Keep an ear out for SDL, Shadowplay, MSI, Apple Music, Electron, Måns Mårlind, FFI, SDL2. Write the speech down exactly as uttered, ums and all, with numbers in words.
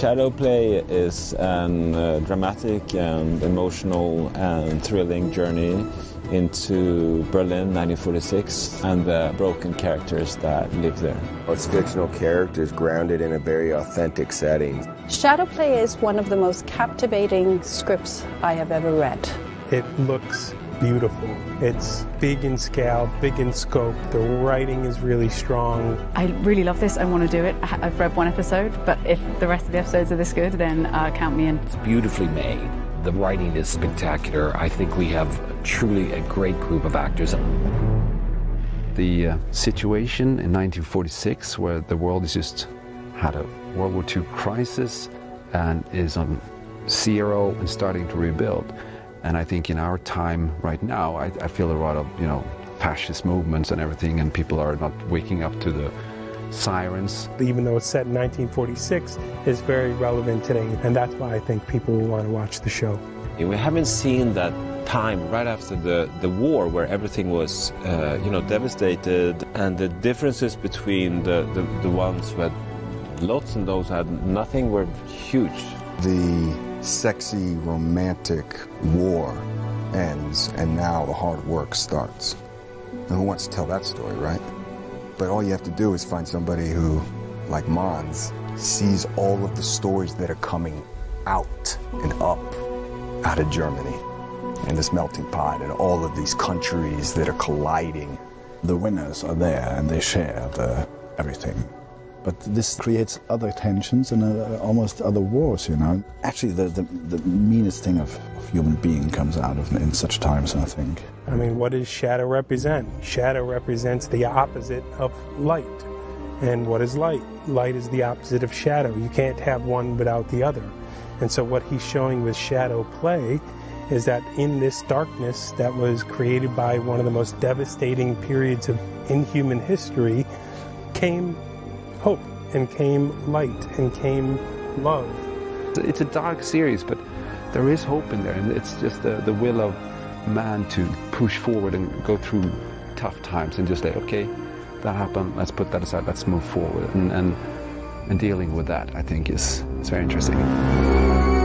Shadowplay is an uh, dramatic and emotional and thrilling journey into Berlin nineteen forty-six and the broken characters that live there. It's fictional characters grounded in a very authentic setting. Shadowplay is one of the most captivating scripts I have ever read. It looks beautiful. It's big in scale, big in scope. The writing is really strong. I really love this. I want to do it. I've read one episode, but if the rest of the episodes are this good, then uh, count me in. It's beautifully made. The writing is spectacular. I think we have truly a great group of actors. The uh, situation in nineteen forty-six, where the world has just had a World War Two crisis and is on zero and starting to rebuild. And I think in our time right now, I, I feel a lot of, you know, fascist movements and everything, and people are not waking up to the sirens. Even though it's set in nineteen forty-six, it's very relevant today, and that's why I think people will want to watch the show. We haven't seen that time right after the, the war, where everything was, uh, you know, devastated, and the differences between the, the, the ones who had lots and those who had nothing were huge. The sexy, romantic war ends, and now the hard work starts. And who wants to tell that story, right? But all you have to do is find somebody who, like Måns, sees all of the stories that are coming out and up out of Germany, and this melting pot, and all of these countries that are colliding. The winners are there, and they share the everything. But this creates other tensions and uh, almost other wars, you know. Actually, the, the, the meanest thing of, of human being comes out of in such times, I think. I mean, what does shadow represent? Shadow represents the opposite of light. And what is light? Light is the opposite of shadow. You can't have one without the other. And so what he's showing with Shadowplay is that in this darkness that was created by one of the most devastating periods of in human history came hope, and came light, and came love. It's a dark series, but there is hope in there, and it's just the, the will of man to push forward and go through tough times and just say, okay, that happened, let's put that aside, let's move forward. And, and, and dealing with that, I think, is, is very interesting.